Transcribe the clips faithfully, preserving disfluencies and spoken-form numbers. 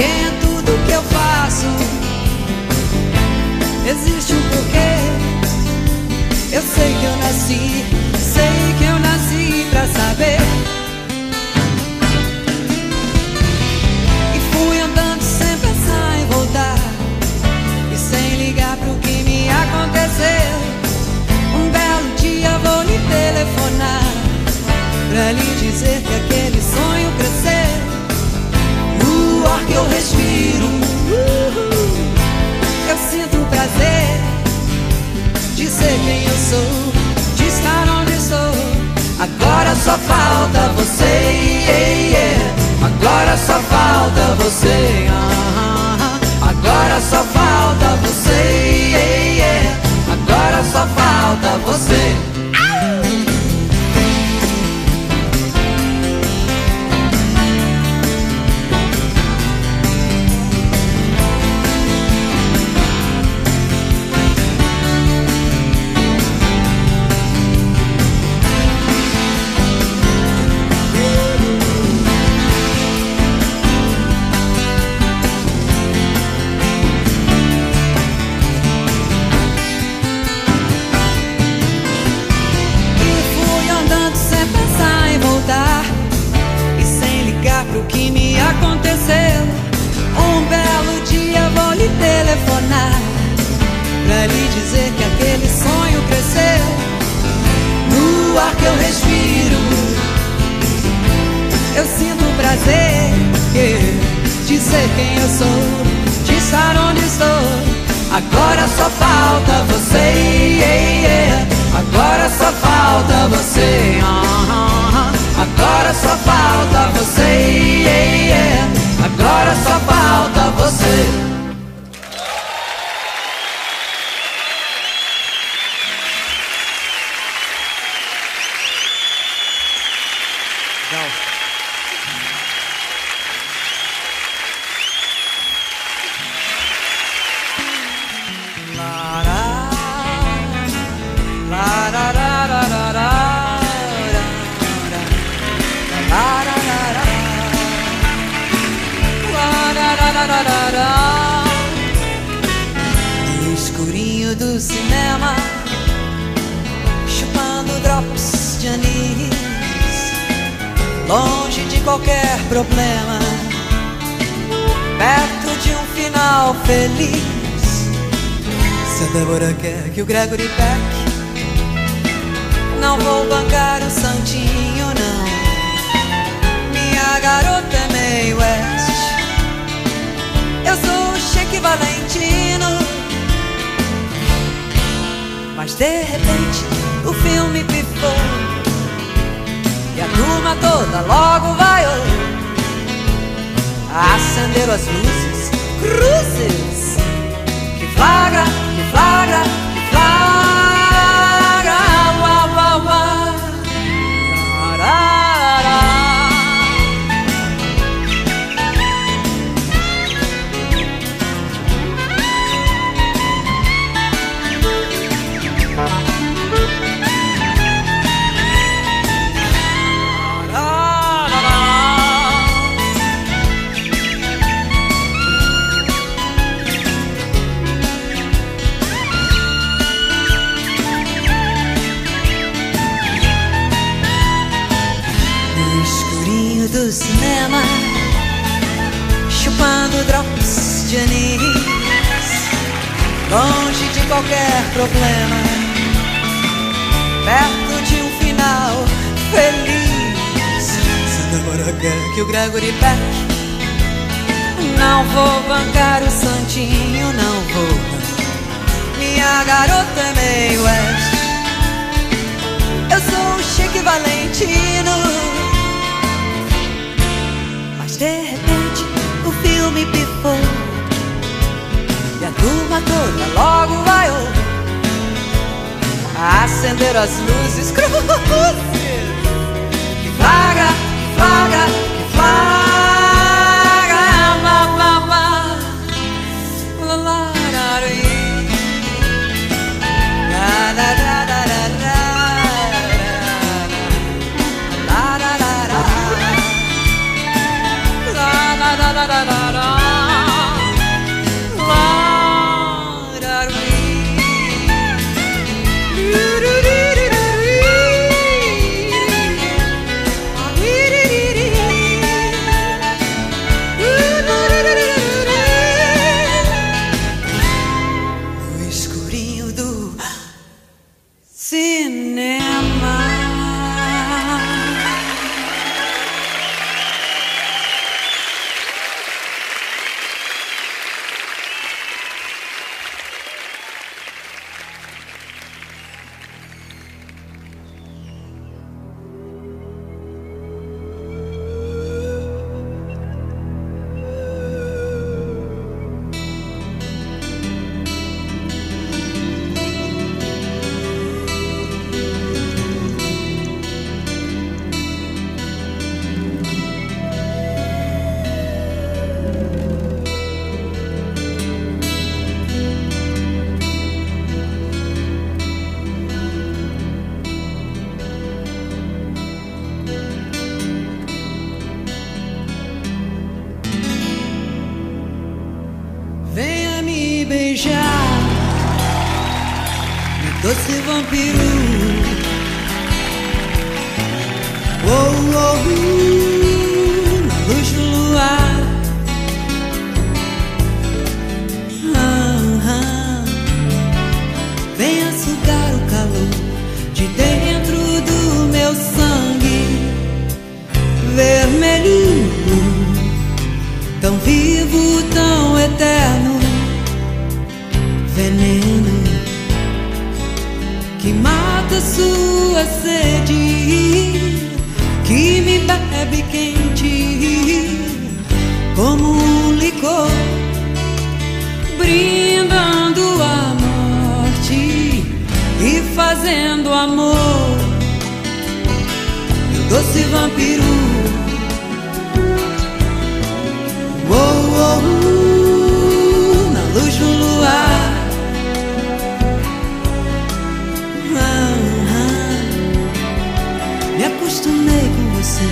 ninguém é tudo que eu faço. Existe um porquê. Eu sei que eu nasci, sei que eu nasci pra saber. E fui andando sem pensar em voltar e sem ligar pro que me aconteceu. Um belo dia vou lhe telefonar pra lhe dizer que aquele sonho cresceu. O ar que eu respiro, eu sinto o prazer de ser quem eu sou, de estar onde estou. Agora só falta você, yeah, yeah. Agora só falta você, uh-huh. Agora só falta você, yeah, yeah. Agora só falta você. Da da da da. doce vampiro. Oh, oh, na luz do luar. Ah, ah, venha sugar o calor de dentro do meu sangue vermelho, tão vivo, tão eterno, veneno que mata sua sede, que me bebe quente como um licor, brindando a morte e fazendo amor. Meu doce vampiro, oh, oh, oh, na luz do luar. Me acostumei com você,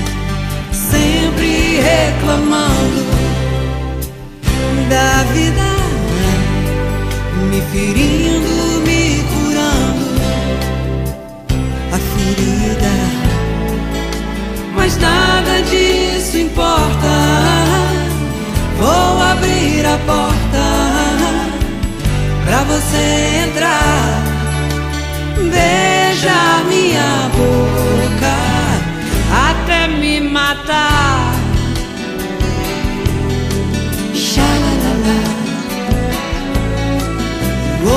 sempre reclamando da vida, me ferindo, me curando a ferida, mas nada disso importa. Vou abrir a porta pra você entrar, beijar minha boca até me matar. Xalalala, oh,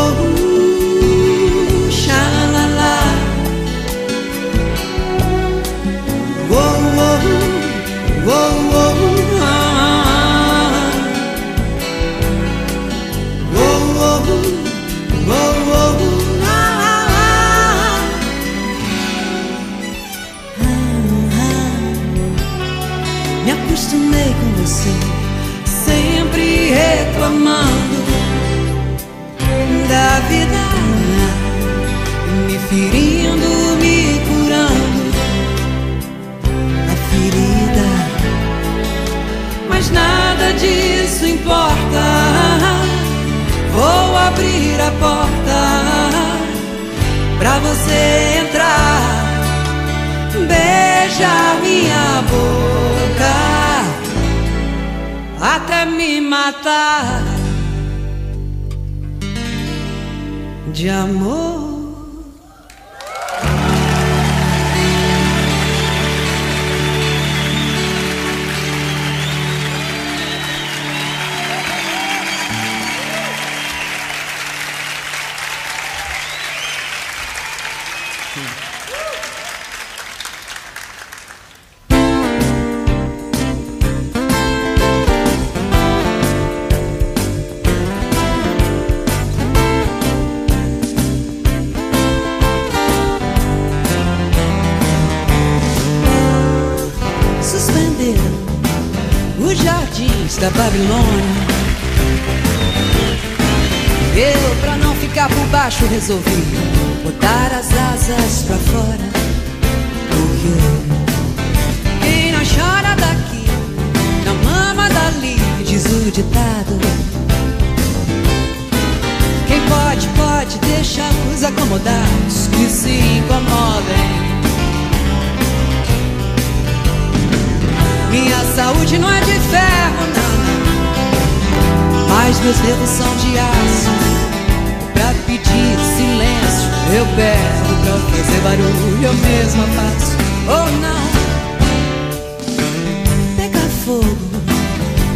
oh, xalalala, oh, oh, oh, oh, ah, oh, oh, oh, oh. Acostumei com você, sempre reclamando da vida, me ferindo, me curando a ferida, mas nada disso importa. Vou abrir a porta pra você entrar, beijar minha boca até me matar de amor. Da Babilônia, eu pra não ficar por baixo resolvi botar as asas pra fora, porque quem não chora daqui não mama dali, diz o ditado. Quem pode, pode, deixa os acomodados que se incomodem. Minha saúde não é de ferro, não, mas meus dedos são de aço. Pra pedir silêncio eu peço, pra fazer barulho eu mesma faço. Ou não, pegar fogo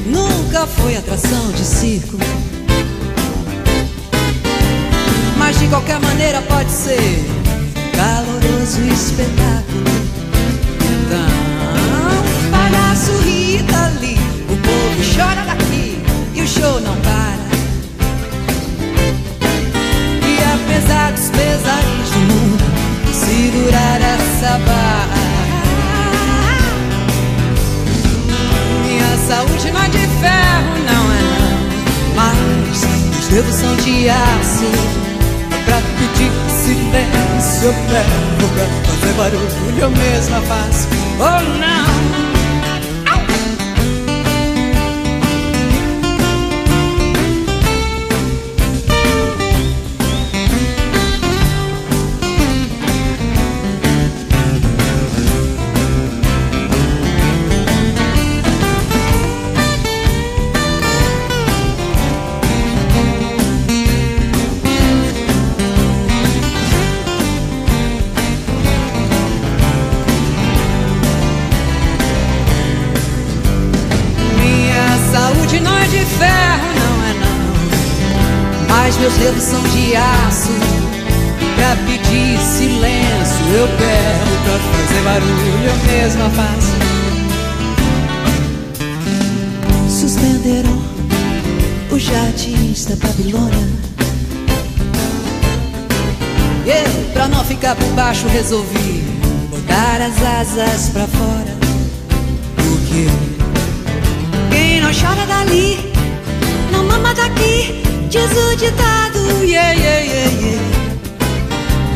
nunca foi atração de circo, mas de qualquer maneira pode ser caloroso espetáculo. Então palhaço Rita Lee, o povo chora daqui e o show não para. E apesar dos pesares do mundo, segurar essa barra. Minha saúde não é de ferro, não é não, mas os dedos são de aço. Pra pedir silêncio eu pego, pra fazer barulho eu mesma faço. Oh não! meus dedos são de aço. Pra pedir silêncio eu pego, pra fazer barulho eu mesma faço. Suspenderam os jardins da Babilônia. Eu, pra não ficar por baixo, resolvi botar as asas pra fora. Porque quem não chora dali não mama daqui, diz o ditado, yeah, yeah, yeah, yeah.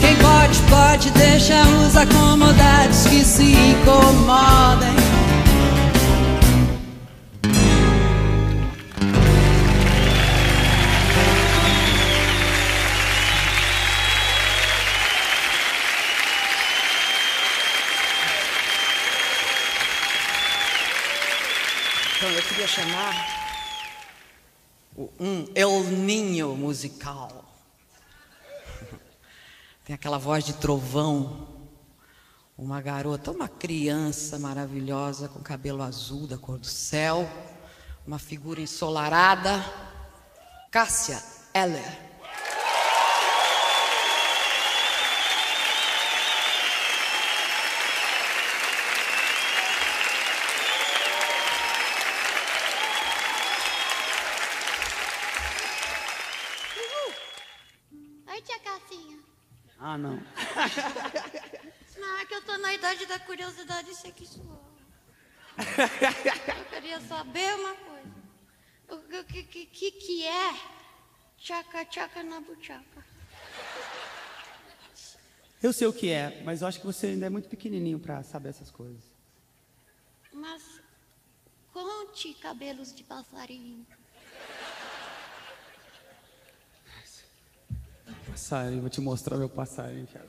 Quem pode, pode, deixa os acomodados que se incomodem. Eu queria chamar um El Niño musical. Tem aquela voz de trovão. Uma garota, uma criança maravilhosa, com cabelo azul da cor do céu, uma figura ensolarada, Cássia Eller. Ah, não. Não, é que eu tô na idade da curiosidade sexual. Eu queria saber uma coisa. O que que, que, que é tchaca-tchaca na buchaca? Eu sei o que é, mas eu acho que você ainda é muito pequenininho pra saber essas coisas. Mas conte cabelos de passarinho. Passarinho, vou te mostrar meu passarinho, cara.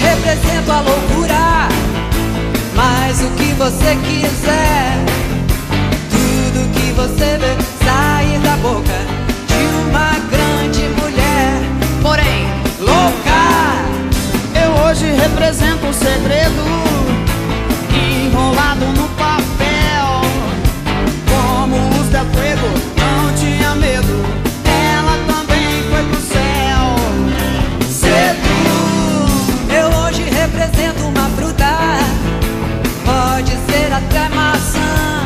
Represento a loucura, mas o que você quiser, tudo que você vê sair da boca de uma grande mulher, porém louca. Eu hoje represento um segredo enrolado no papel, como os da Fuego, não tinha medo, ela também foi pro céu. Cedo represento uma fruta, pode ser até maçã.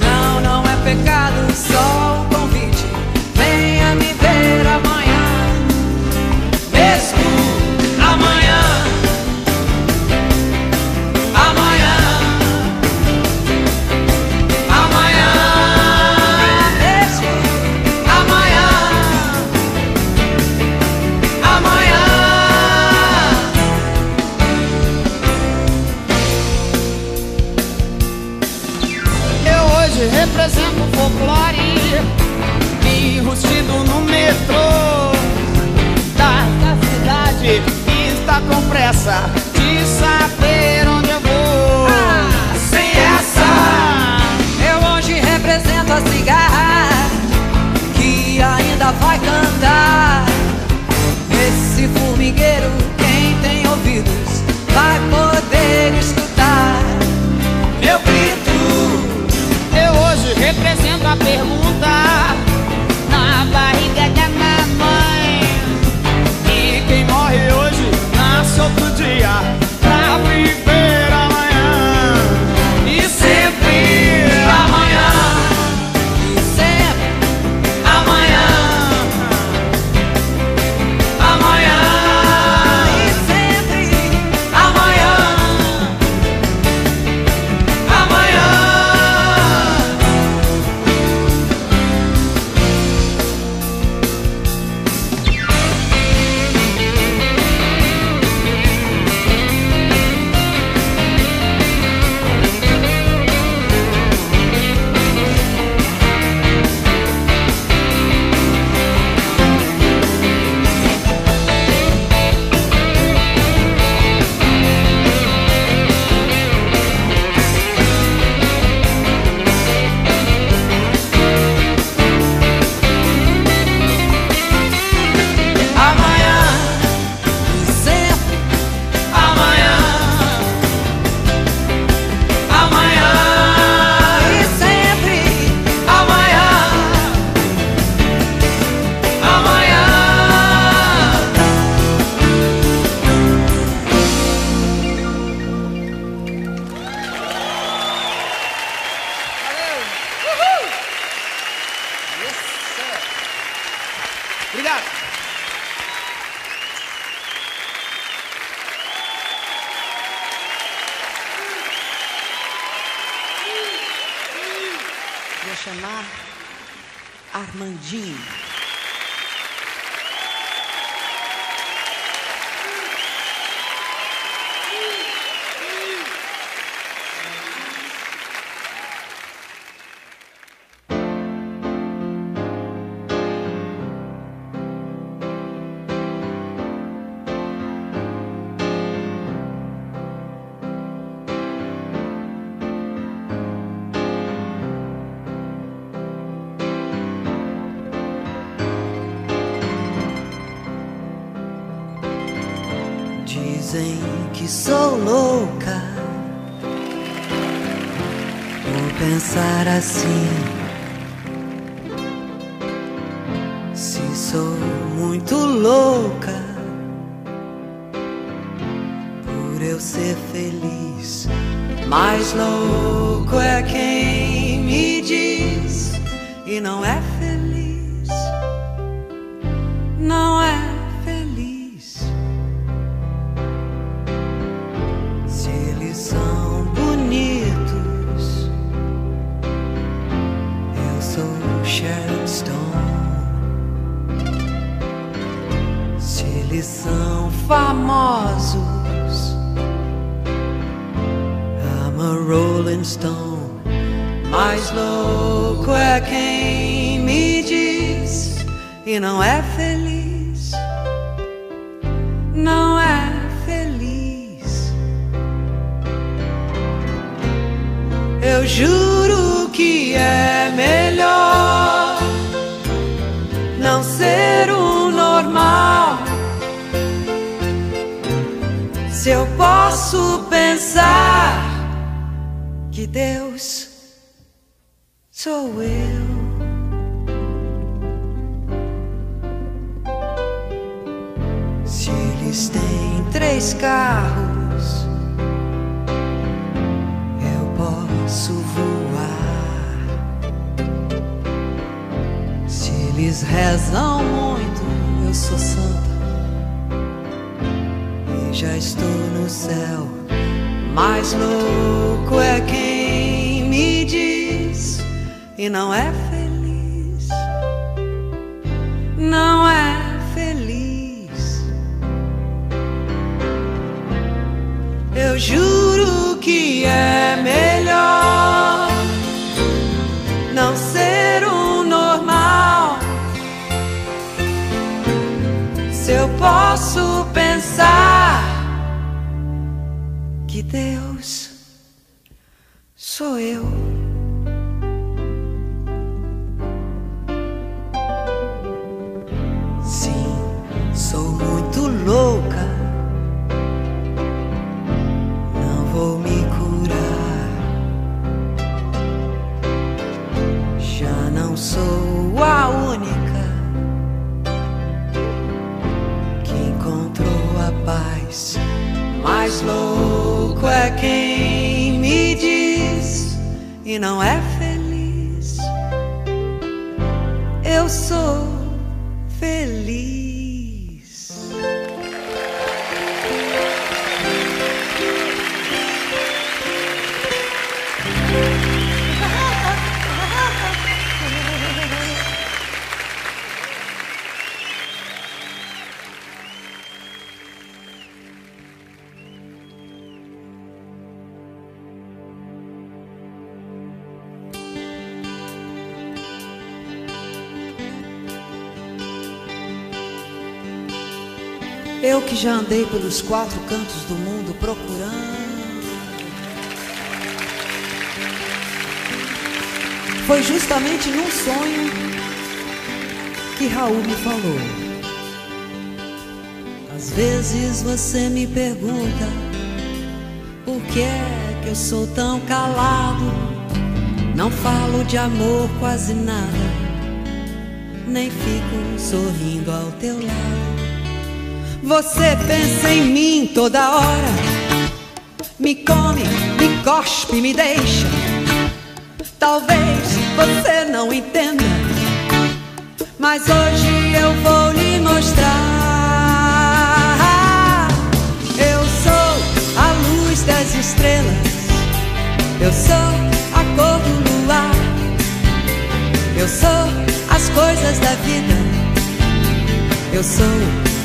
Não, não é pecado, só um convite, venha me ver amanhã, mesmo amanhã, amanhã, amanhã, mesmo amanhã, amanhã. Represento o folclore enrustido no metrô da, da cidade que está com pressa de saber onde eu vou. Ah, sem essa. Eu hoje represento a cigarra que ainda vai cantar. Nesse formigueiro quem tem ouvidos vai poder escutar meu grito. Represento a pergunta na barriga da minha mãe, e quem morre hoje nasce outro dia pra viver amanhã e sempre amanhã e sempre amanhã amanhã e sempre amanhã amanhã. chamar Armandinho. Dizem que sou louca por pensar assim. Se sou muito louca por eu ser feliz, mas louco é quem me diz e não é feliz, não é feliz. São famosos, I'm a Rolling Stone. Mas louco é quem me diz e não é feliz, não é feliz. Eu juro que é melhor não ser o normal. Se eu posso pensar que Deus sou eu. Se eles têm três carros, eu posso voar. Se eles rezam muito, eu sou santa, já estou no céu. Mas louco é quem me diz e não é feliz, não é feliz. Eu juro que é melhor não ser o normal. Se eu posso pensar que Deus sou eu. Sim, sou muito louca, não vou me curar. Já não sou a única que encontrou a paz. Mas louco é quem me diz e não é feliz. Eu sou feliz. Eu que já andei pelos quatro cantos do mundo procurando. Foi justamente num sonho que Raul me falou. Às vezes você me pergunta por que é que eu sou tão calado. Não falo de amor quase nada, nem fico sorrindo ao teu lado. Você pensa em mim toda hora, me come, me cospe, me deixa. Talvez você não entenda, mas hoje eu vou lhe mostrar. Eu sou a luz das estrelas, eu sou a cor do luar, Eu sou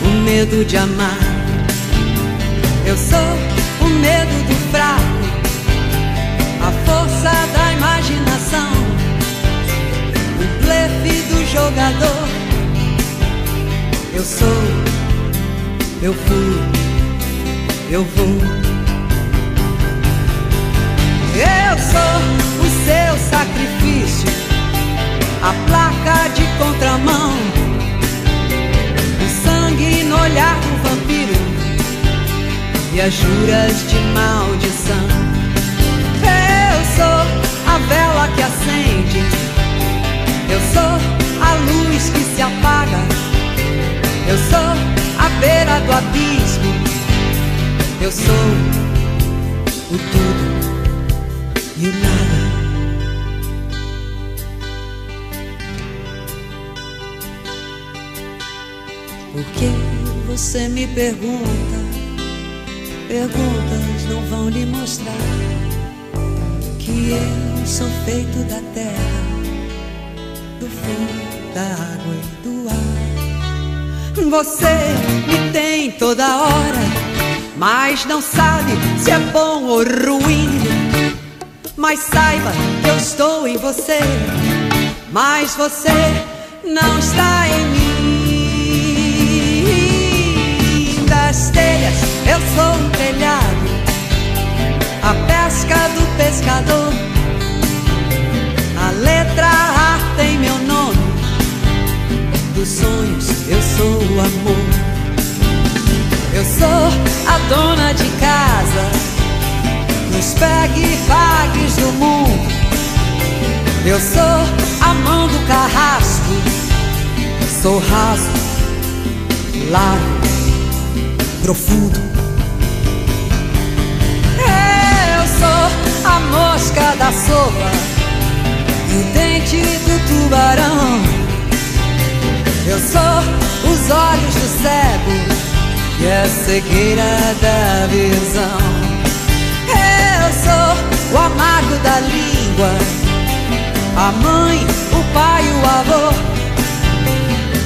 o medo de amar. Eu sou o medo do fraco, a força da imaginação, o blefe do jogador. Eu sou, eu fui, eu vou. Eu sou o seu sacrifício, a placa de contramão, o sangue no olhar do vampiro e as juras de maldição. Eu sou a vela que acende, eu sou a luz que se apaga, eu sou a beira do abismo, eu sou o tudo e o nada. Por que você me pergunta? Perguntas não vão lhe mostrar que eu sou feito da terra, do fogo, da água e do ar. Você me tem toda hora, mas não sabe se é bom ou ruim. Mas saiba que eu estou em você, mas você não está em mim. Das telhas eu sou o telhado, a pesca do pescador, a letra A tem meu nome, dos sonhos eu sou o amor. Eu sou a dona de casa, nos pegue e vagues do mundo. Eu sou a mão do carrasco, sou raso, largo, profundo. Eu sou a mosca da sopa e o dente do tubarão. Eu sou os olhos do cego e a cegueira da visão. Eu sou o amargo da língua, a mãe, o pai, o avô,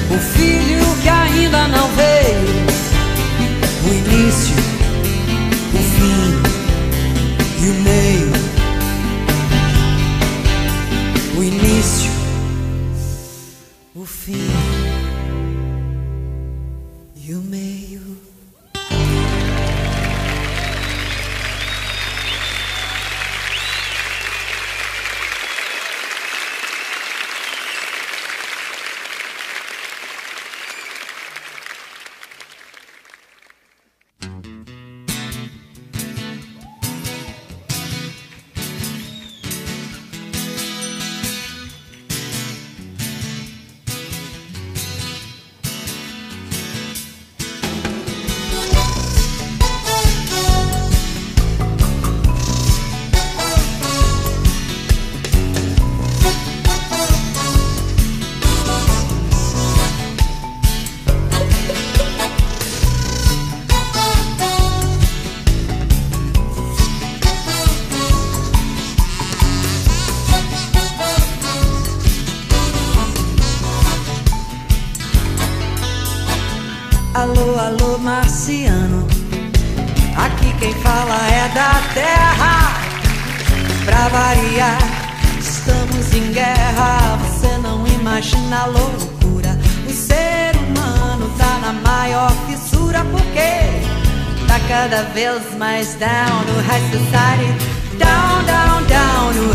o filho que ainda não veio, o início, o fim e o meio. O início, o fim e o meio. Down, down, down, no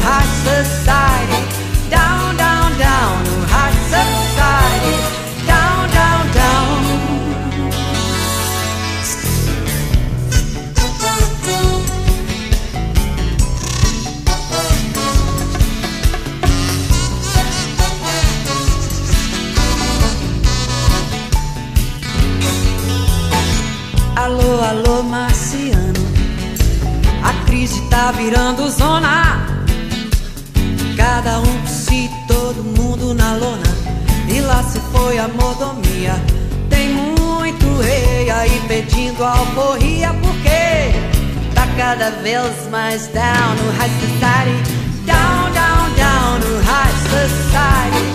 high society.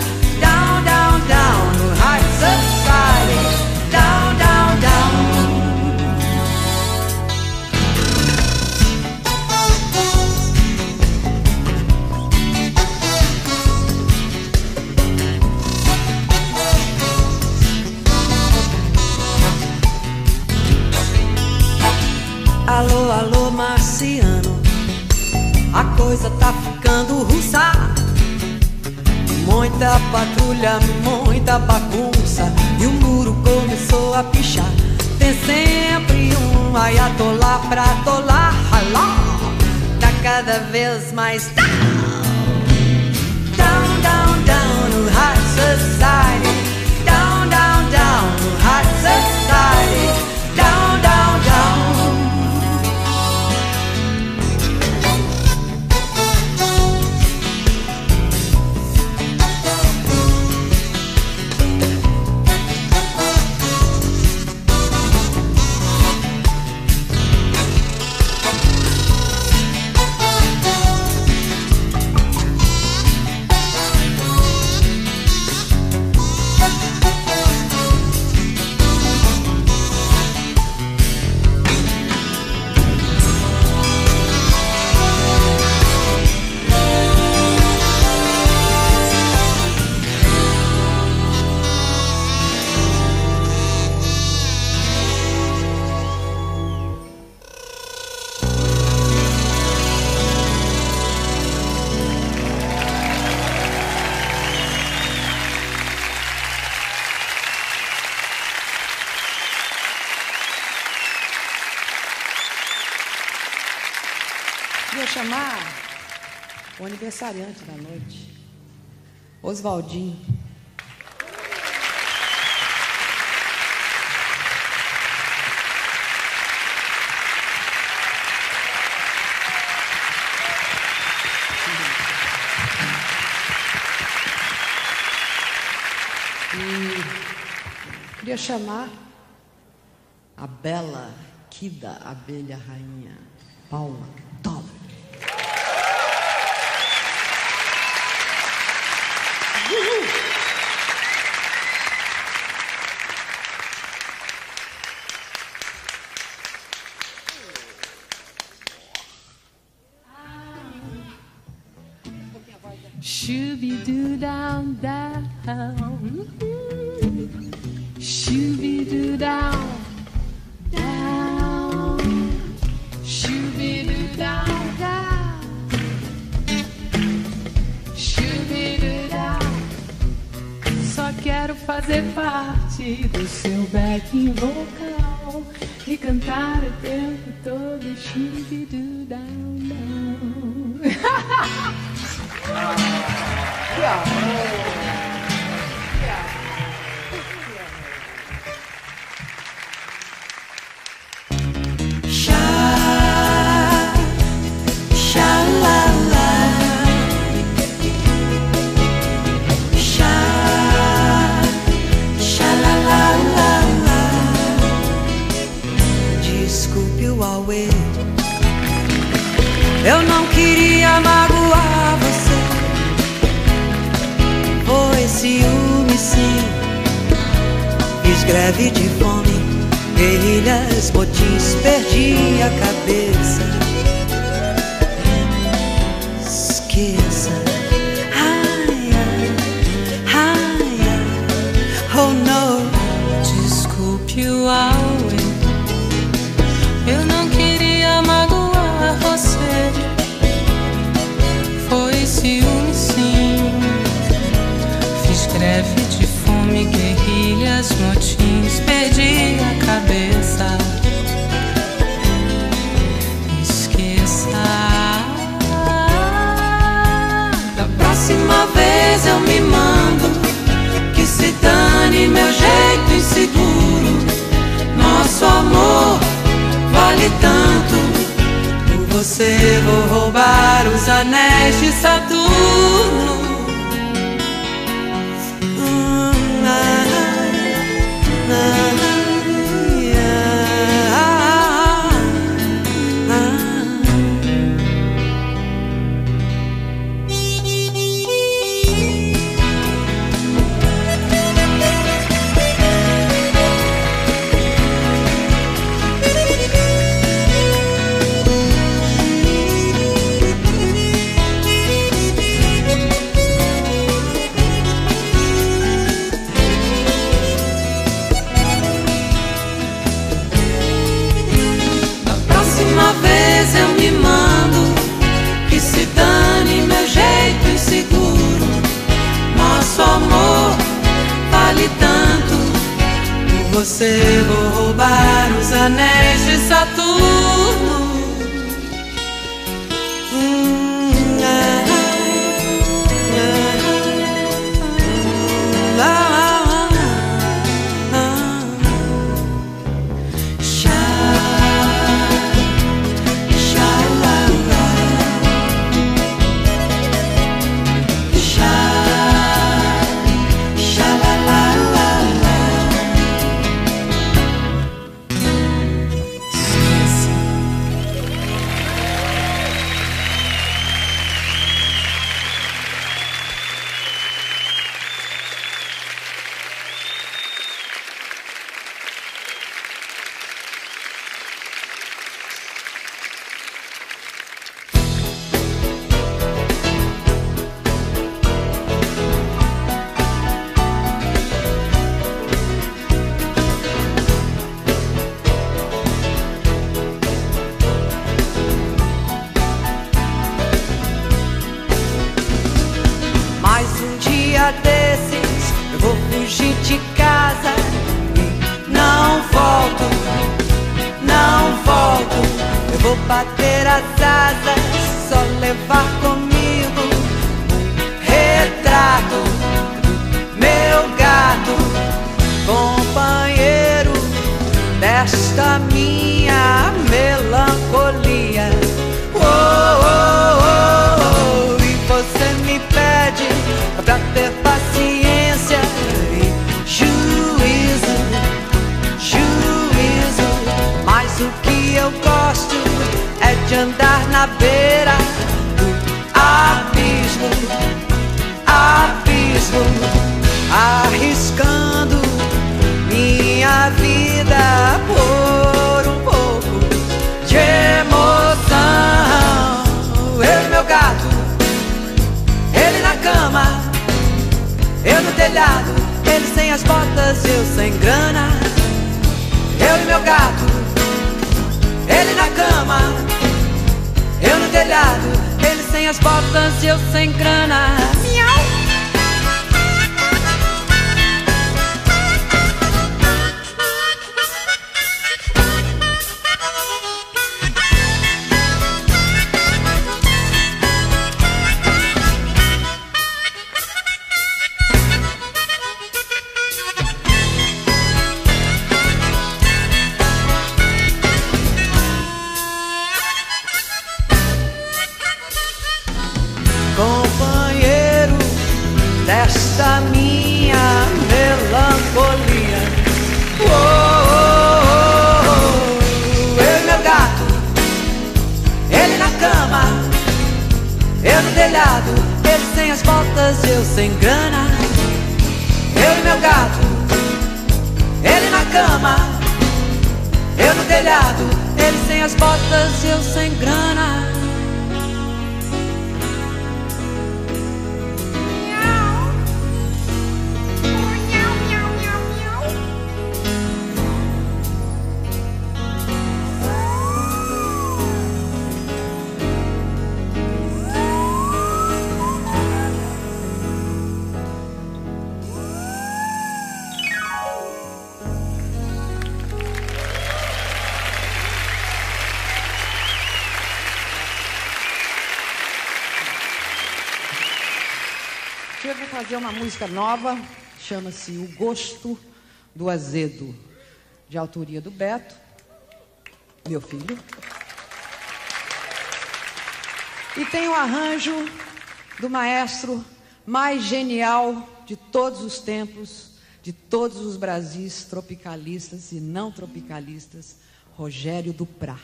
Alô, alô, marciano, a coisa tá ficando russa. Muita patrulha, muita bagunça, e o muro começou a pichar. Tem sempre um aiatolá pra atolar. Alô, tá cada vez mais down, down, down, down no high society. Down, down, down no high society. Down, down, down. Chamar o aniversariante da noite, Oswaldinho. E queria chamar a bela Kida, abelha rainha, Paula. anéis de Saturno. Nova, chama-se O Gosto do Azedo, de autoria do Beto, meu filho. E tem o arranjo do maestro mais genial de todos os tempos, de todos os Brasis tropicalistas e não tropicalistas, Rogério Duprá.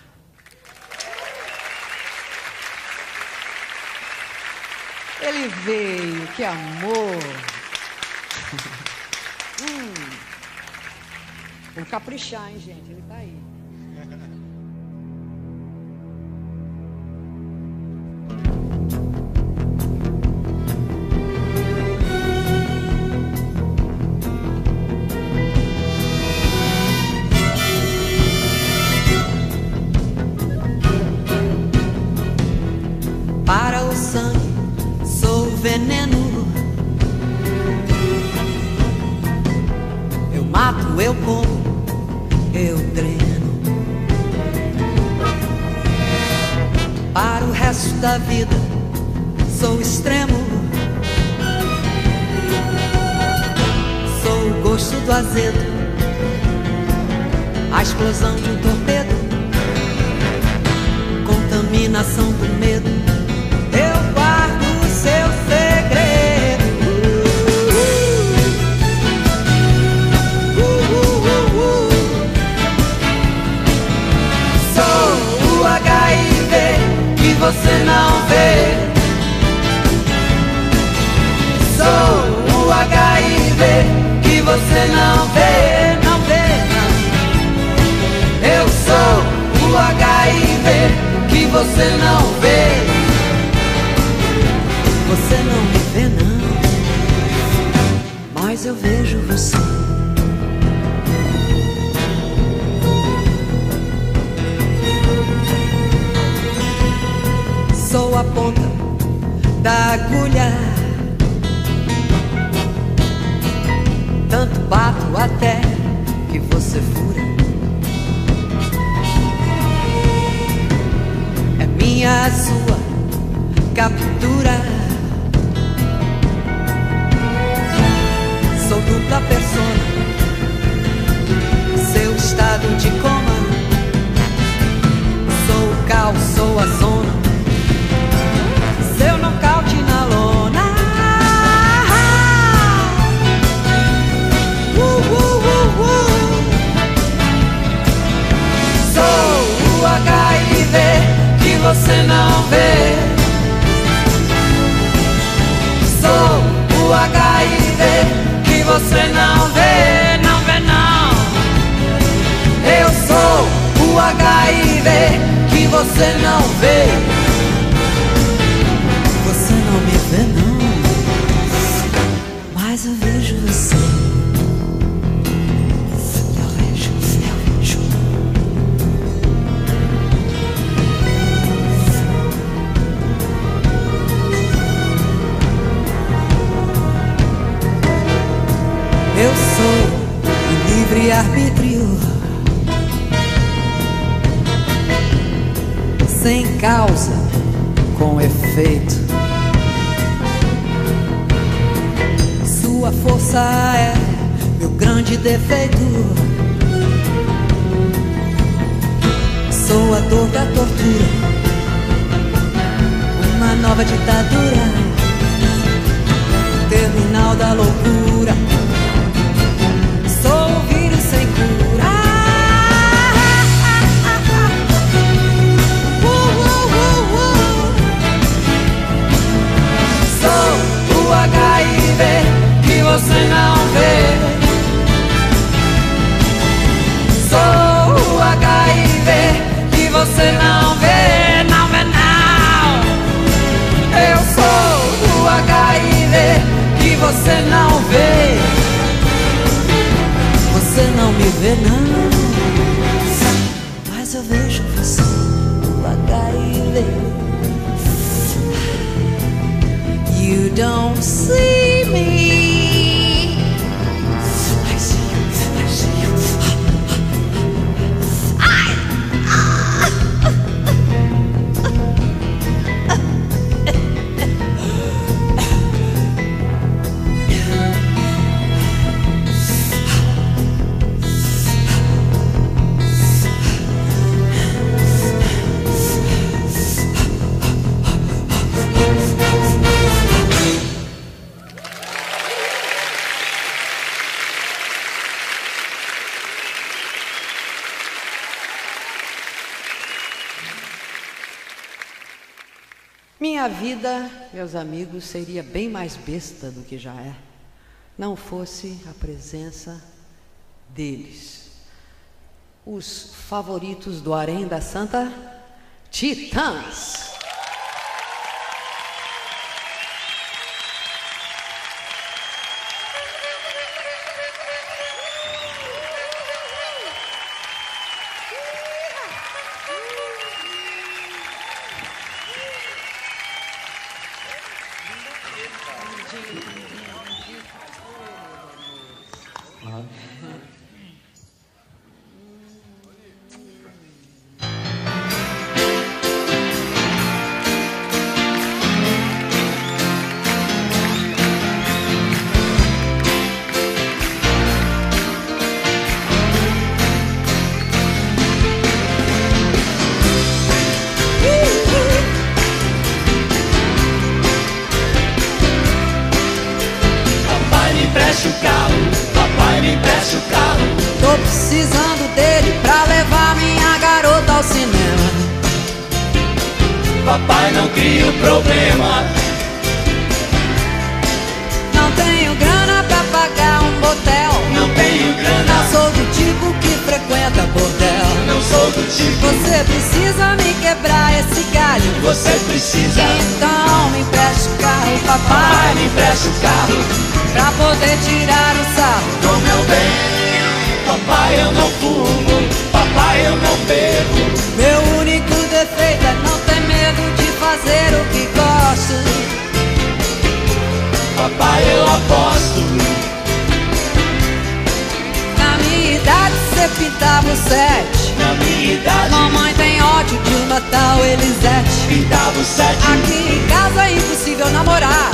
Ele veio, que amor! Hum. Vou caprichar, hein, gente? Ele tá aí. Para o sangue, sou o veneno. Eu mato, eu como, eu treino. Para o resto da vida sou extremo, sou o gosto do azedo, a explosão de um torpedo, contaminação do medo. Eu guardo o seu segredo. uh, uh, uh, uh, uh. Sou o agá i vê que você não vê. Sou o agá i vê que você não vê, não vê, não. Eu sou o agá i vê que você não vê. Você não me vê, não, mas eu vejo você. Sou a ponta da agulha, tanto bato até que você fura. É minha, sua captura. Sou dupla persona, seu estado de coma. Sou o caos, sou a zona. Você não vê. Sou o agá i vê que você não vê, não vê, não. Eu sou o agá i vê que você não vê. Você não me vê, não, mas eu vejo você. Livre-arbítrio, sem causa, com efeito. Sua força é meu grande defeito. Sou a dor da tortura, uma nova ditadura, o terminal da loucura. Que você não vê. Sou o agá i vê que você não vê, não vê, não. Eu sou o agá i vê que você não vê. Você não me vê, não, mas eu vejo você, o agá i vê. You don't see me. I see you, I see you. I... Minha vida, meus amigos, seria bem mais besta do que já é, não fosse a presença deles, os favoritos do Harém da Santa, Titãs. resolvi o problema. Não tenho grana pra pagar um motel. Não tenho grana. Não sou do tipo que frequenta bordel. Não sou do tipo. Você precisa me quebrar esse galho. Você precisa. Então me empresta o carro, papai. Ah, me empresta o carro pra poder tirar o sarro do meu bem. Papai, eu não fumo, papai, eu não bebo. Meu único defeito é não ter medo de fazer o que gosto. Papai, eu aposto. Na minha idade você pintava o sete. Na minha idade mamãe tem ódio de um Natal Elisete. Pintava o sete. Aqui em casa é impossível namorar.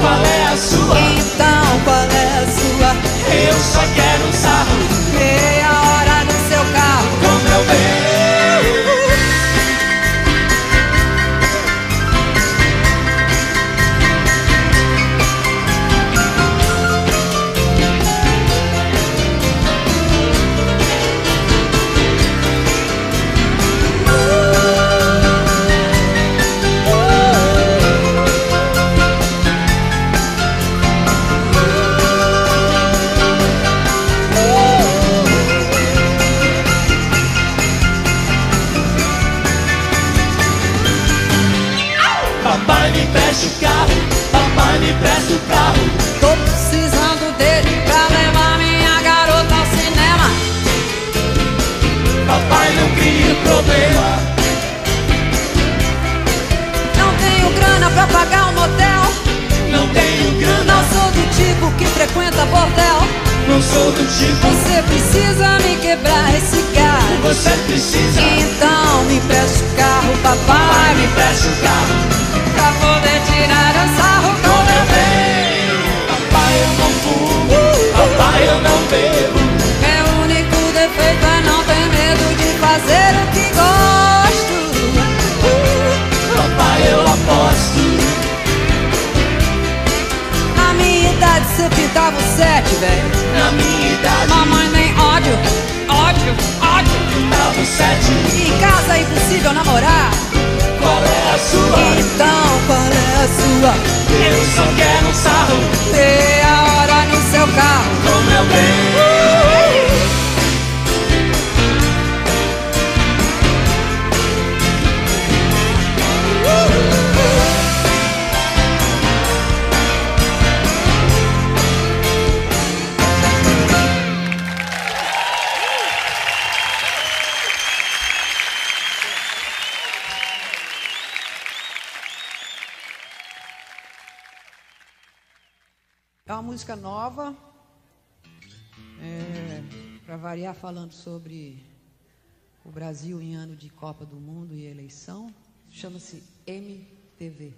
Qual é a sua? Então qual é a sua? Eu só quero um sarro. Meia hora no seu carro, com meu nova, é, para variar, falando sobre o Brasil em ano de Copa do Mundo e eleição, chama-se M T V.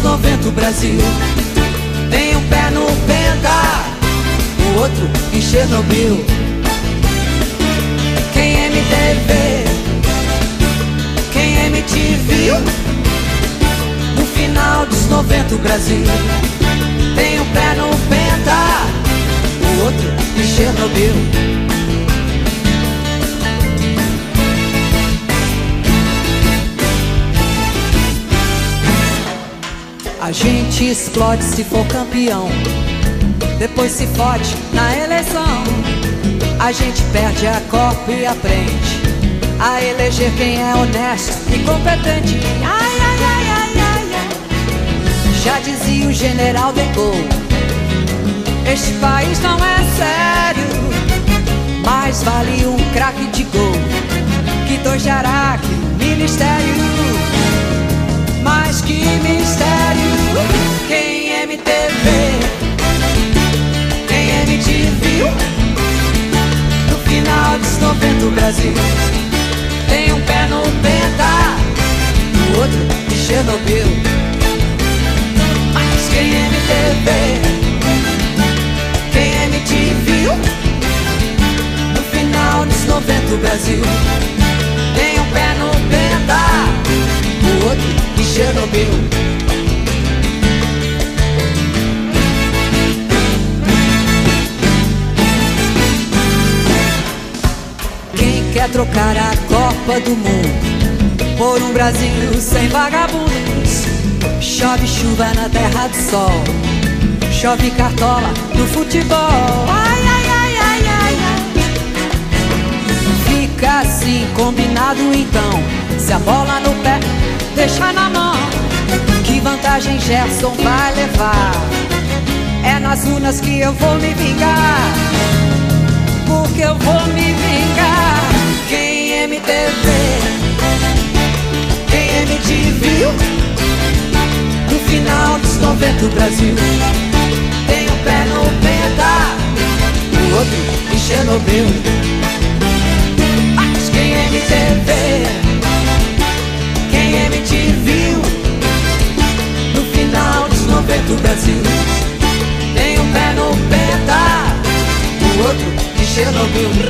noventa o Brasil tem um pé no Penta, o outro em Chernobyl. Quem M T V, quem M T V, no final dos noventa o Brasil tem um pé no Penta, o outro em Chernobyl. A gente explode se for campeão, depois se fode na eleição. A gente perde a Copa e aprende a eleger quem é honesto e competente. Ai, ai, ai, ai, ai, ai. Já dizia o general de Gaulle, este país não é sério. Mais vale um craque de gol que dois de araque no ministério. Mas que mistério, quem M T V, quem M T V, no final dos noventa o Brasil tem um pé no Penta, no outro de Chernobyl. Mas quem é M T V? Quem é M T V? No final dos noventa o Brasil tem um pé no Penta, no outro de Chernobyl. Quer trocar a Copa do Mundo por um Brasil sem vagabundos? Chove chuva na terra do sol, chove cartola no futebol. Ai, ai, ai, ai, ai, ai. Fica assim combinado então, se a bola no pé, deixa na mão. Que vantagem Gerson vai levar? É nas urnas que eu vou me vingar, porque eu vou me vingar. Quem M T V? Quem M T V? No final dos noventa o Brasil tem um pé no Penta, o outro em Chernobyl. Mas quem M T V? Quem M T V? No final dos noventa o Brasil tem um pé no Penta, o outro em Chernobyl.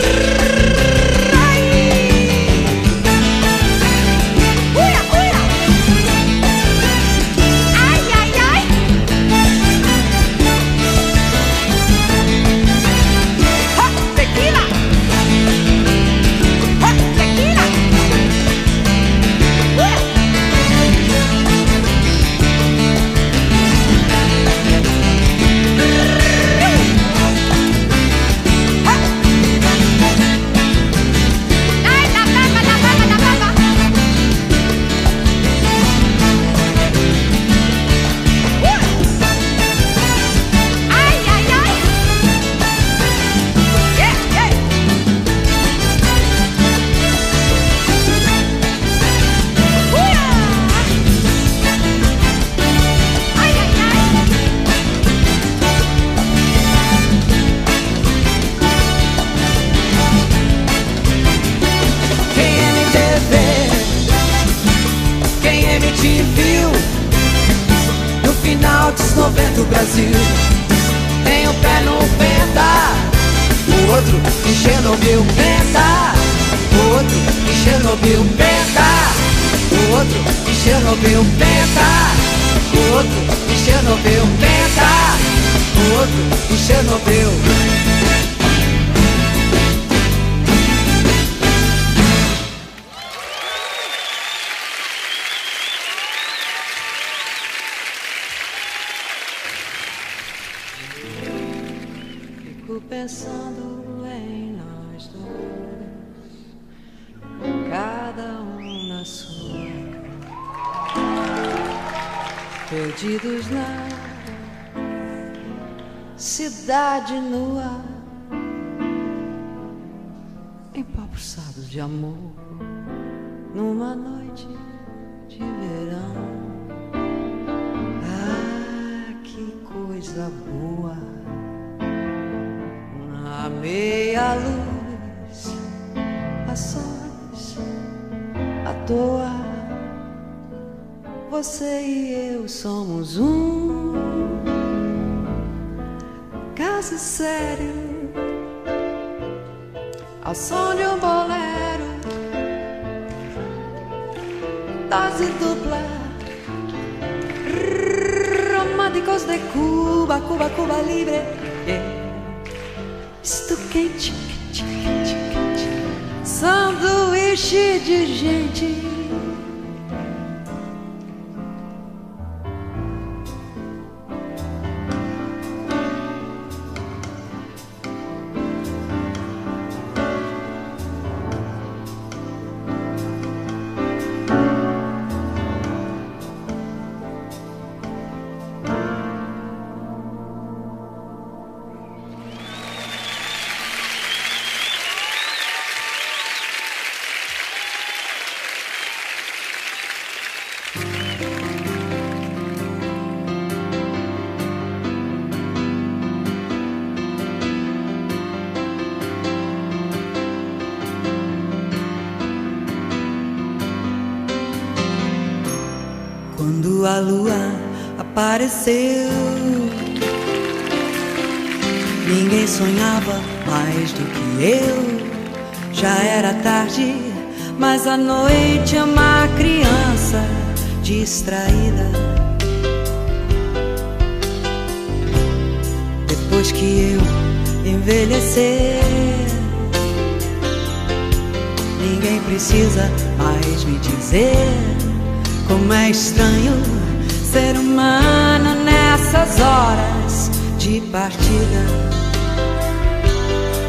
quando a lua apareceu. Ninguém sonhava mais do que eu. Já era tarde, mas a noite é uma criança distraída. Depois que eu envelhecer, ninguém precisa mais me dizer como é estranho ser humano nessas horas de partida.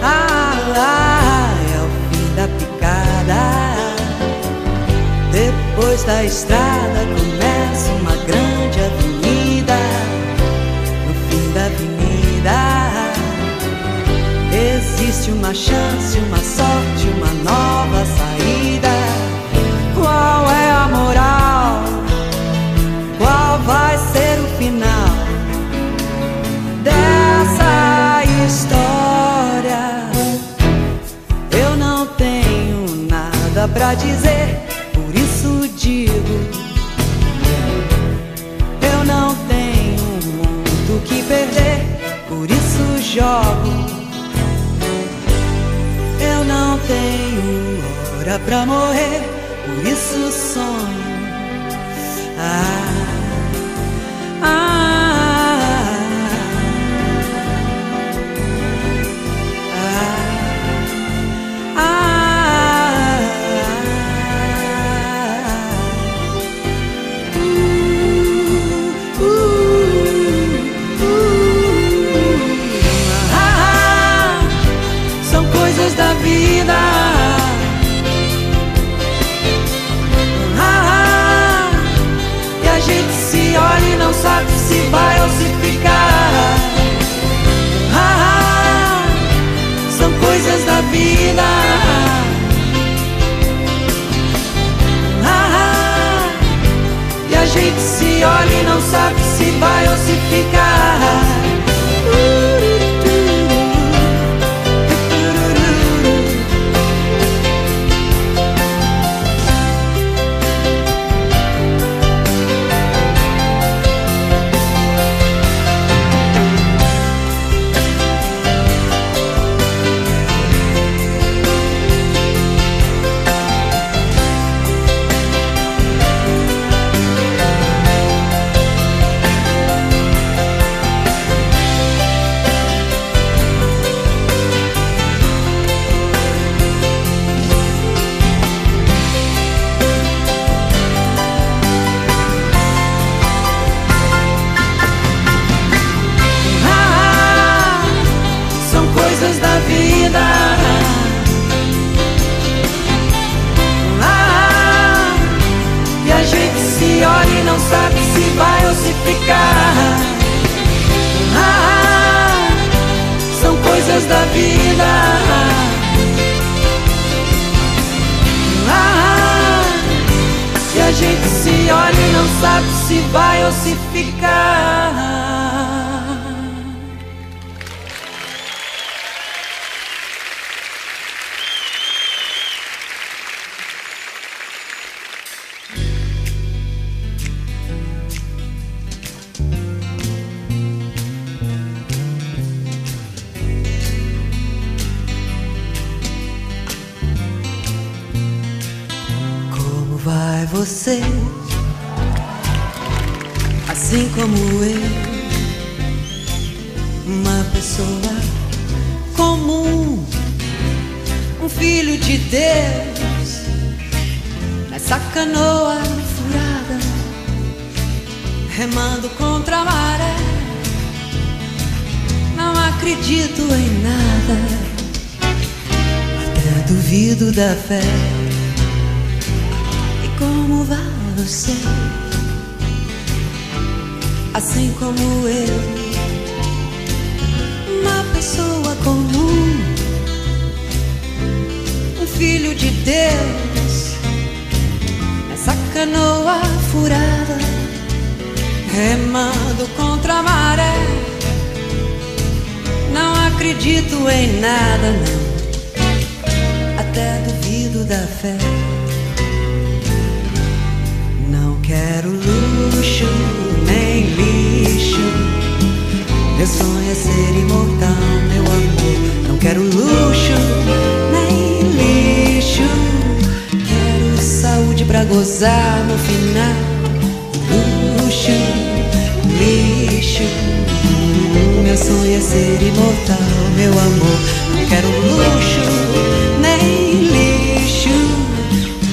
Ah, ah, é o fim da picada. Depois da estrada começa uma grande avenida. No fim da avenida existe uma chance, uma sorte, uma nova saída. Qual é a moral? Qual vai ser o final dessa história? Eu não tenho nada pra dizer, por isso digo: eu não tenho muito que perder, por isso jogo. Eu não tenho hora pra morrer, por isso sonho. Ah, ah, ah, ah, ah, ah, uh, uh, uh, uh, ah, ah, são coisas da vida. Se olha e não sabe se vai ou se ficar. Ah, ah, são coisas da vida. Ah, ah, e a gente se olha e não sabe se vai ou se ficar. Não quero luz, luxo, nem lixo. Meu sonho é ser imortal, meu amor. Não quero luxo, nem lixo. Quero saúde pra gozar no final. Luxo, lixo. Meu sonho é ser imortal, meu amor. Não quero luxo, nem lixo.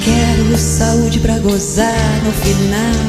Quero saúde pra gozar no final.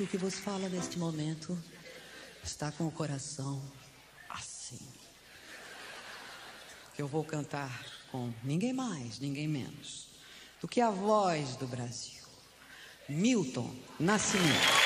O que vos fala neste momento está com o coração assim. Eu vou cantar com ninguém mais, ninguém menos do que a voz do Brasil, Milton Nascimento.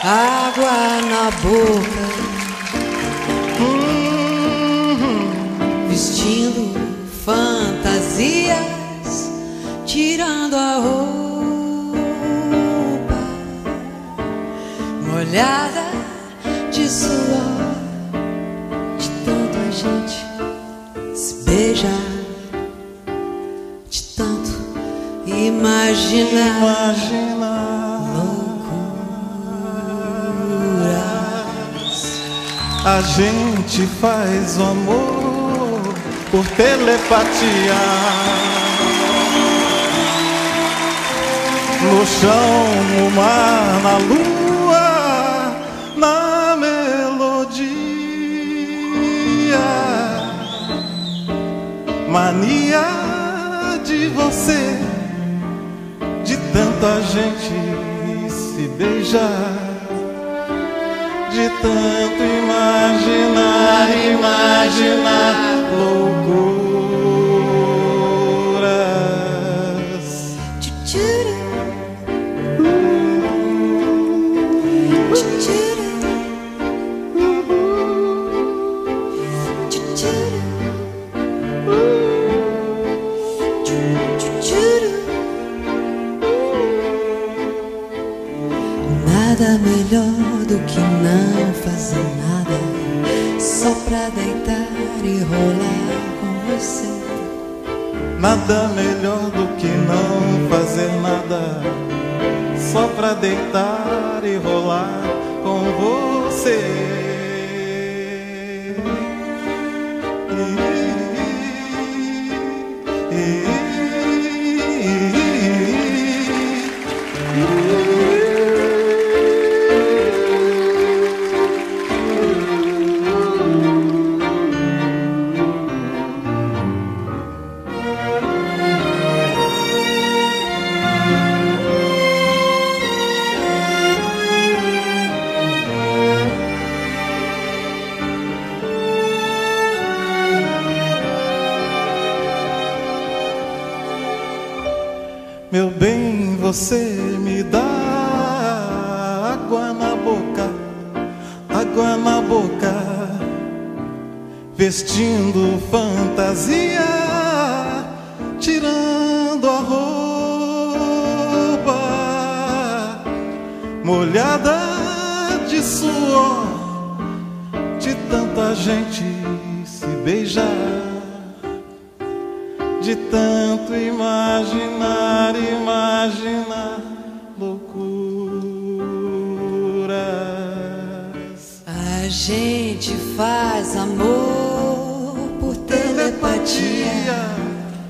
Água na boca, vestindo fantasias, tirando a roupa molhada de suor, de tanto a gente se beijar, de tanto imaginar. A gente faz o amor por telepatia, no chão, no mar, na lua, na melodia. Mania de você, de tanta gente se beijar, de tanto imaginar, imaginar loucuras. Nada melhor do que não fazer nada, só pra deitar e rolar com você. Nada melhor do que não fazer nada, só pra deitar e rolar com você. Meu bem, você me dá água na boca, água na boca, vestindo fantasia, tirando a roupa molhada de suor, de tanta gente se beijar, de tanto imaginar, imaginar loucuras. A gente faz amor por telepatia,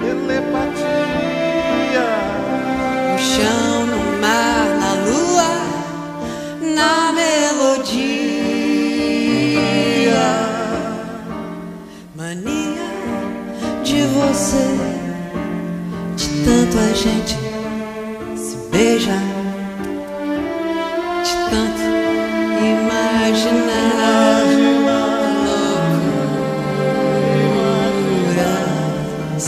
telepatia. No chão, no mar, na lua, na melodia. Mania de você, tanto a gente se beija, de tanto imaginar, imaginar loucuras.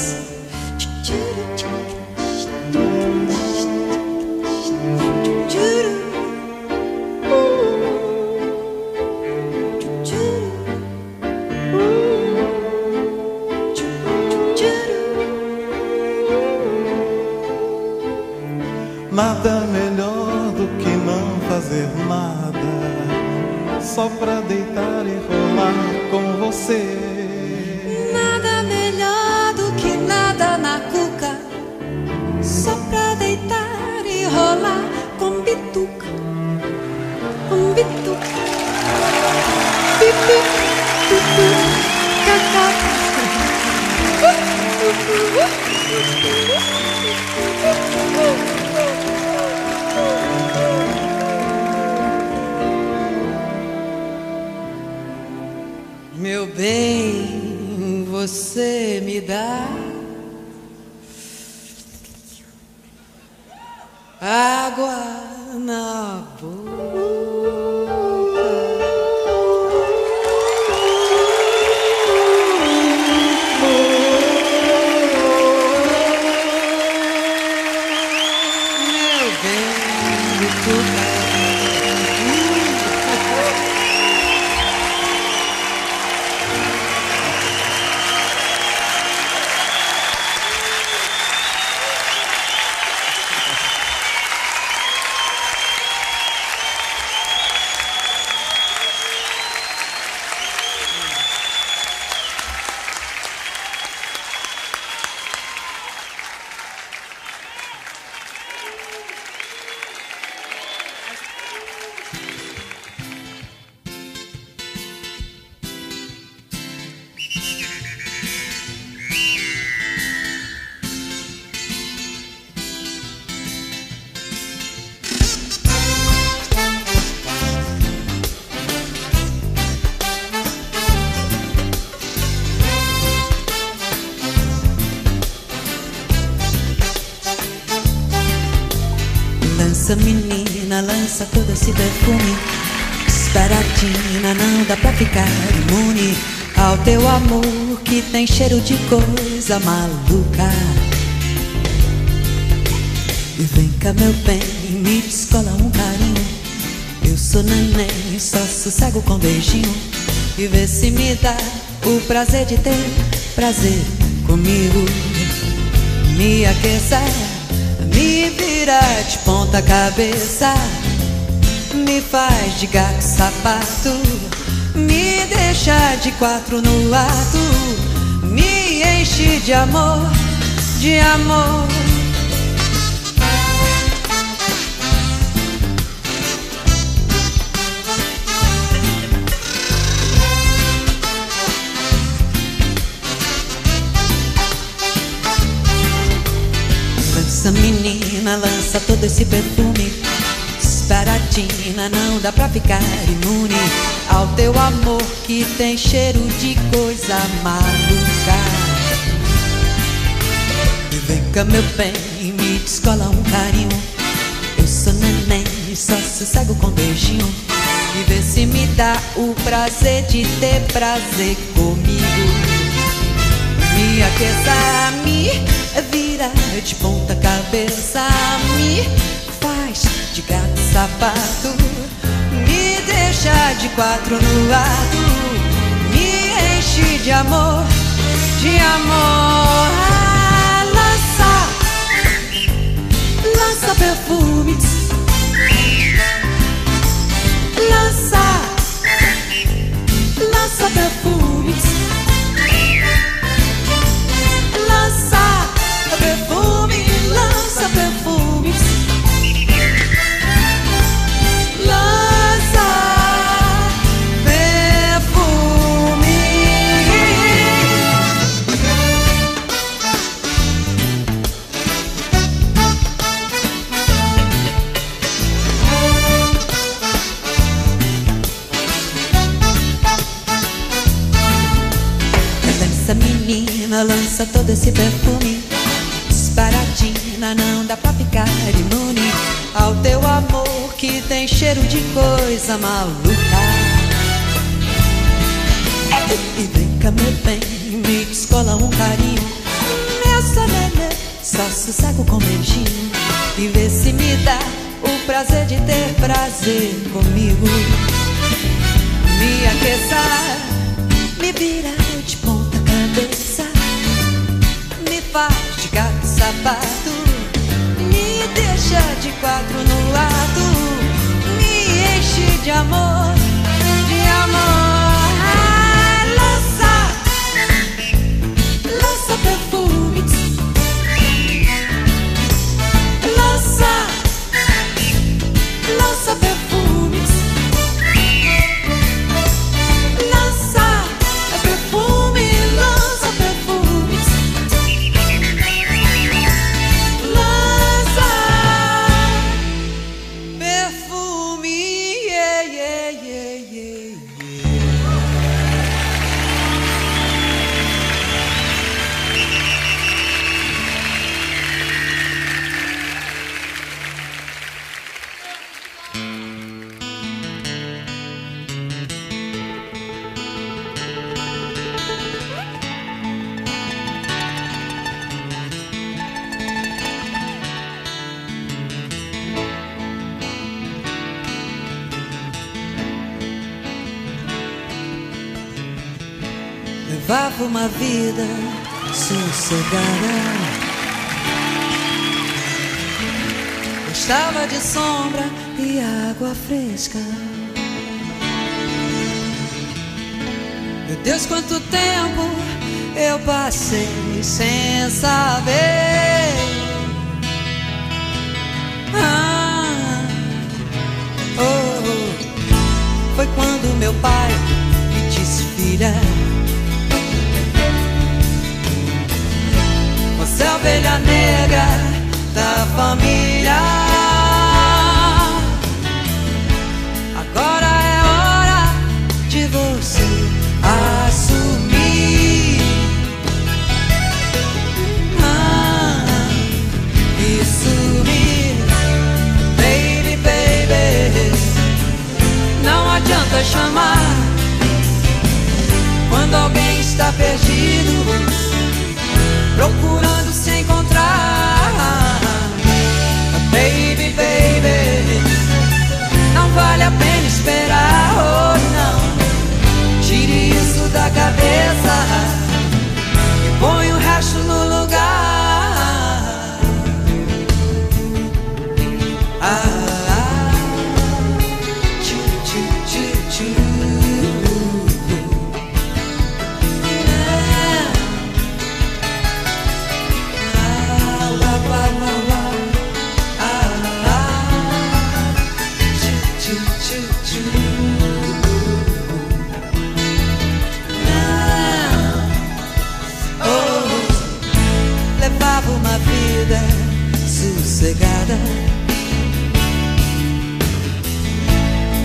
Nada melhor do que não fazer nada, só pra deitar e rolar com você. Nada melhor do que nada na cuca, só pra deitar e rolar com bituca, com bituca, pipi, pipi, cacá. Meu bem, você me dá água na boca. Lança, menina, lança todo esse perfume, baratina, não dá pra ficar imune ao teu amor que tem cheiro de coisa maluca. E vem cá, meu bem, me descola um carinho. Eu sou neném, só sossego com beijinho. E vê se me dá o prazer de ter prazer comigo. Me aqueça, me vira de ponta cabeça, me faz de gato sapato, me deixa de quatro no ato, me enche de amor, de amor. Lança, menina, lança todo esse perfume. Baratina, não dá pra ficar imune ao teu amor que tem cheiro de coisa maluca. E vem cá, meu bem, me descola um carinho. Eu sou neném, só sossego com beijinho. E vê se me dá o prazer de ter prazer comigo. Me aqueça, me vira de ponta cabeça, me de gato sapato, me deixa de quatro no lado, me enche de amor, de amor. Ah, lança, lança perfumes, lança, lança perfumes, lança perfume, lança perfumes. Lança todo esse perfume, disparatina, não dá pra ficar imune ao teu amor que tem cheiro de coisa maluca. E vem cá, meu bem, me descola um carinho. Meu solene, só sossego com beijinho. E vê se me dá o prazer de ter prazer comigo. Me aqueça, me vira de ponta cabeça, faz de gato sapato, me deixa de quatro no ato, me enche de amor, de amor. Ah, lança, lança perfumes, lança, lança perfumes, lança perfume, lança perfumes. Levava uma vida sossegada, gostava de sombra e água fresca. Meu Deus, quanto tempo eu passei sem saber. Ah, oh, oh. Foi quando meu pai me disse, filha, você é a ovelha negra da família. Agora é hora de você assumir. Ah, e sumir, baby, baby, não adianta vai chamar. Quando alguém está perdido, procurando se encontrar. Baby, baby, não vale a pena esperar, oh não. Tire isso da cabeça e põe o resto no lugar. Ah. Sossegada.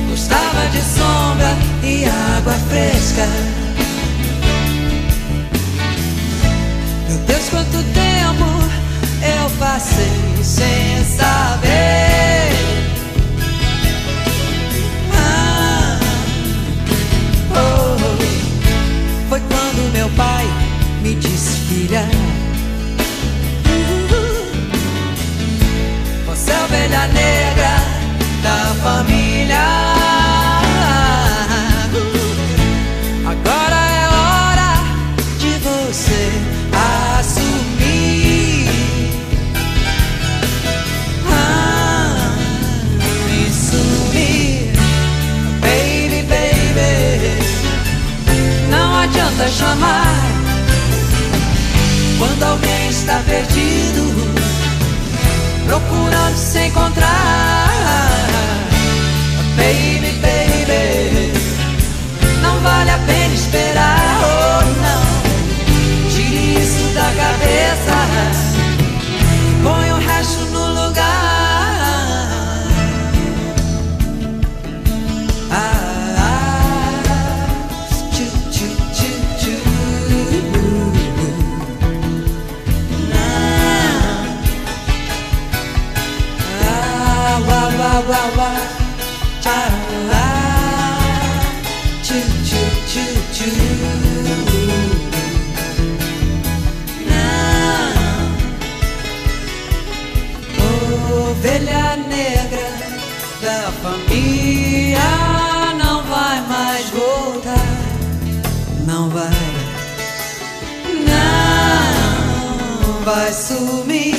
Gostava de sombra e água fresca. Meu Deus, quanto tempo eu passei sem saber. Ah, oh, foi quando meu pai me disse, filha, você é a ovelha negra da família. Agora é hora de você assumir. Ah, me sumir. Baby, baby, não adianta chamar. Quando alguém está perdido, procurando se encontrar. Baby, baby, não vale a pena esperar, oh não. Tire isso da cabeça, põe o resto no lugar. Ah. Wa wa wa, cha la, chu chu chu chu, na, ovelha negra da família, não vai mais voltar, não vai, não vai sumir.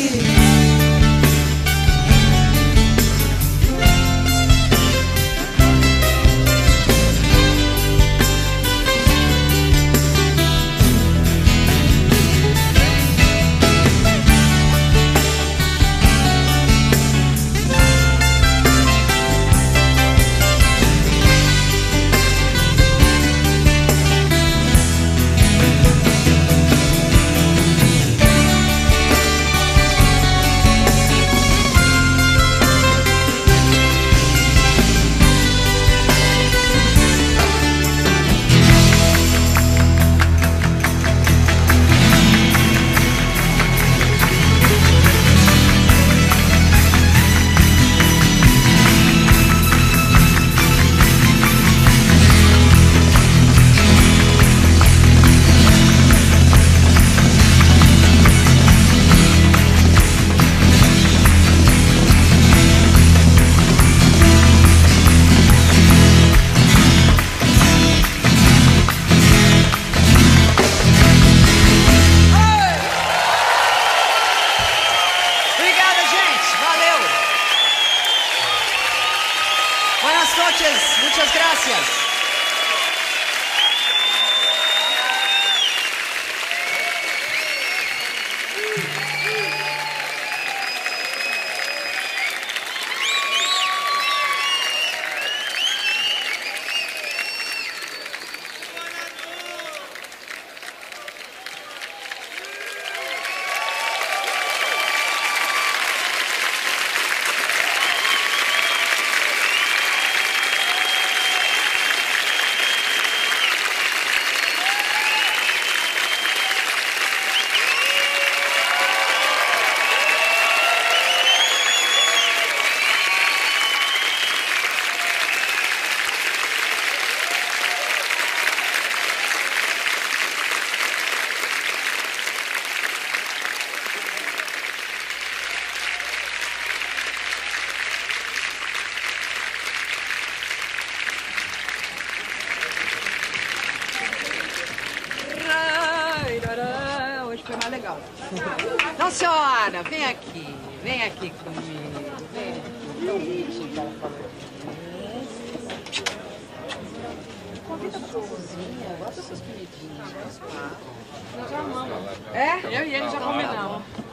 coisa mais legal. Não, senhora, vem aqui. Vem aqui comigo. Vem aqui. Convida pra cozinha. Gosta dos seus comidinhos. Nós já amamos. É? Eu e ele já combinamos.